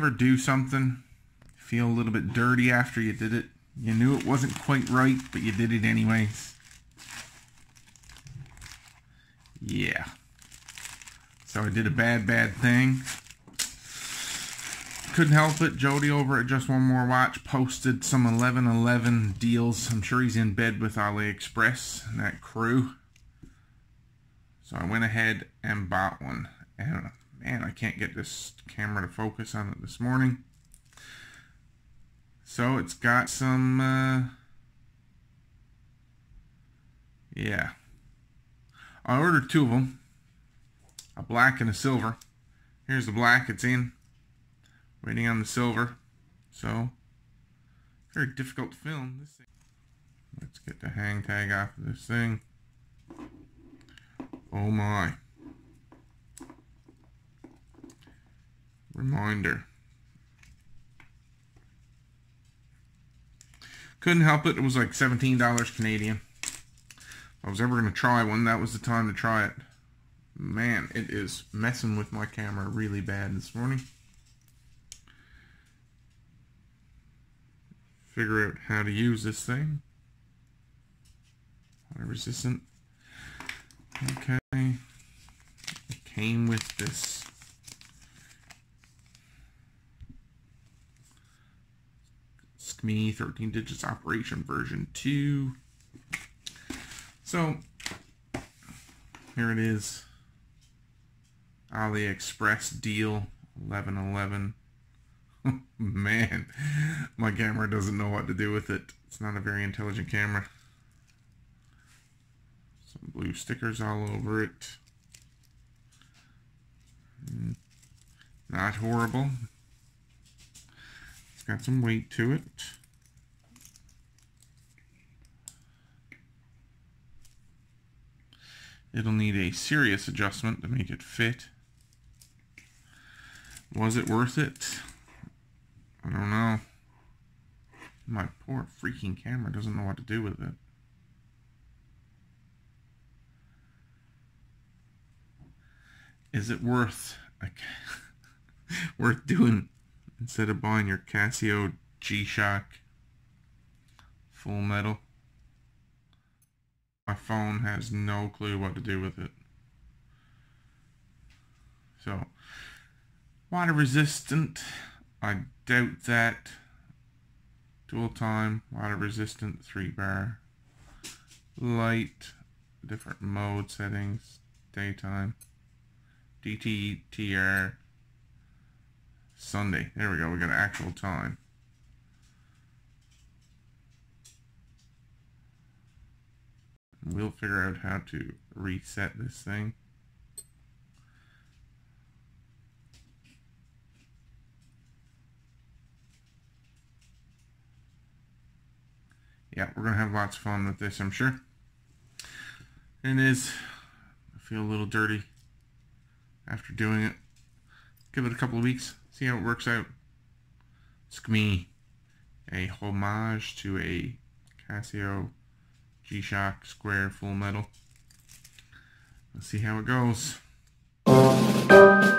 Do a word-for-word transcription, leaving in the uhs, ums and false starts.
ever do something, feel a little bit dirty after you did it? You knew it wasn't quite right, but you did it anyways. Yeah. So I did a bad, bad thing. Couldn't help it. Jody over at Just One More Watch posted some eleven eleven deals. I'm sure he's in bed with AliExpress and that crew. So I went ahead and bought one. And man, I can't get this camera to focus on it this morning. So it's got some, uh, yeah. I ordered two of them, a black and a silver. Here's the black, it's in. Waiting on the silver. So, very difficult to film. This thing. Let's get the hang tag off of this thing. Oh my. Reminder. Couldn't help it. It was like seventeen dollars Canadian. If I was ever going to try one, that was the time to try it. Man, it is messing with my camera really bad this morning. Figure out how to use this thing. Water resistant. Okay. It came with this S K M E I thirteen digits operation version two. So here it is. AliExpress deal eleven eleven. Man, my camera doesn't know what to do with it. It's not a very intelligent camera. Some blue stickers all over it. Not horrible. It's got some weight to it. It'll need a serious adjustment to make it fit. Was it worth it? I don't know. My poor freaking camera doesn't know what to do with it. Is it worth a, worth doing instead of buying your Casio G-Shock full metal? My phone has no clue what to do with it. So, water resistant. I doubt that. Dual time, water resistant, three bar, light, different mode settings, daytime, D T T R, Sunday. There we go, we got actual time. We'll figure out how to reset this thing. Yeah, we're going to have lots of fun with this, I'm sure. There it is. I feel a little dirty after doing it. Give it a couple of weeks. See how it works out. It's going to be a homage to a Casio G-Shock Square Full Metal. Let's see how it goes.